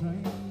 train.